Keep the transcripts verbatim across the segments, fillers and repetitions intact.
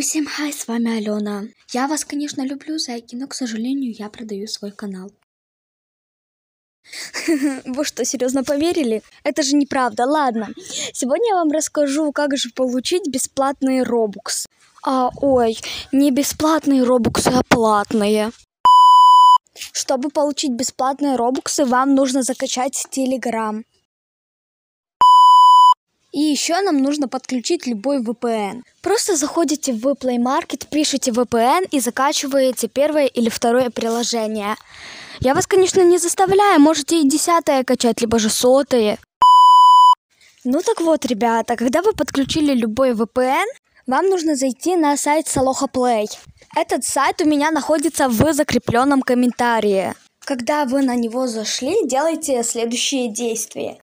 Всем хай, с вами Алена. Я вас, конечно, люблю, зайки, но, к сожалению, я продаю свой канал. Вы что, серьезно поверили? Это же неправда, ладно. Сегодня я вам расскажу, как же получить бесплатные робуксы. А, ой, не бесплатные робуксы, а платные. Чтобы получить бесплатные робуксы, вам нужно закачать Телеграм. И еще нам нужно подключить любой ви пи эн. Просто заходите в Play Market, пишите ви пи эн и закачиваете первое или второе приложение. Я вас, конечно, не заставляю, можете и десятое качать, либо же сотое. Ну так вот, ребята, когда вы подключили любой ви пи эн, вам нужно зайти на сайт Solohaplay. Этот сайт у меня находится в закрепленном комментарии. Когда вы на него зашли, делайте следующие действия.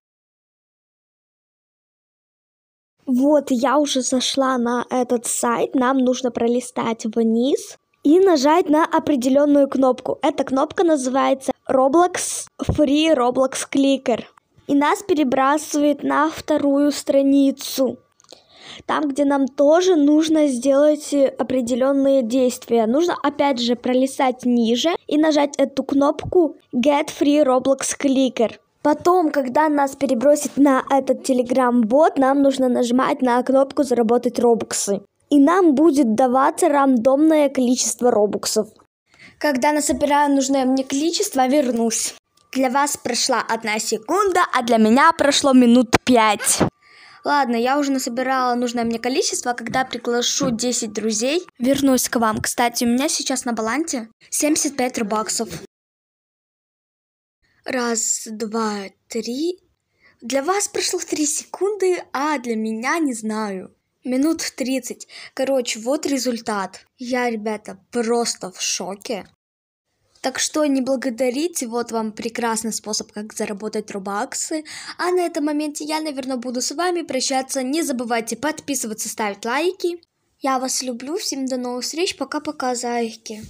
Вот, я уже зашла на этот сайт, нам нужно пролистать вниз и нажать на определенную кнопку. Эта кнопка называется Roblox Free Roblox Clicker. И нас перебрасывает на вторую страницу, там, где нам тоже нужно сделать определенные действия. Нужно опять же пролистать ниже и нажать эту кнопку Get Free Roblox Clicker. Потом, когда нас перебросит на этот телеграм-бот, нам нужно нажимать на кнопку «Заработать робуксы». И нам будет даваться рандомное количество робуксов. Когда насобираю нужное мне количество, вернусь. Для вас прошла одна секунда, а для меня прошло минут пять. Ладно, я уже насобирала нужное мне количество, когда приглашу десять друзей, вернусь к вам. Кстати, у меня сейчас на балансе семьдесят пять робаксов. Раз, два, три. Для вас прошло три секунды, а для меня не знаю. Минут тридцать. Короче, вот результат. Я, ребята, просто в шоке. Так что не благодарите, вот вам прекрасный способ, как заработать робаксы. А на этом моменте я, наверное, буду с вами прощаться. Не забывайте подписываться, ставить лайки. Я вас люблю, всем до новых встреч, пока-пока, зайки.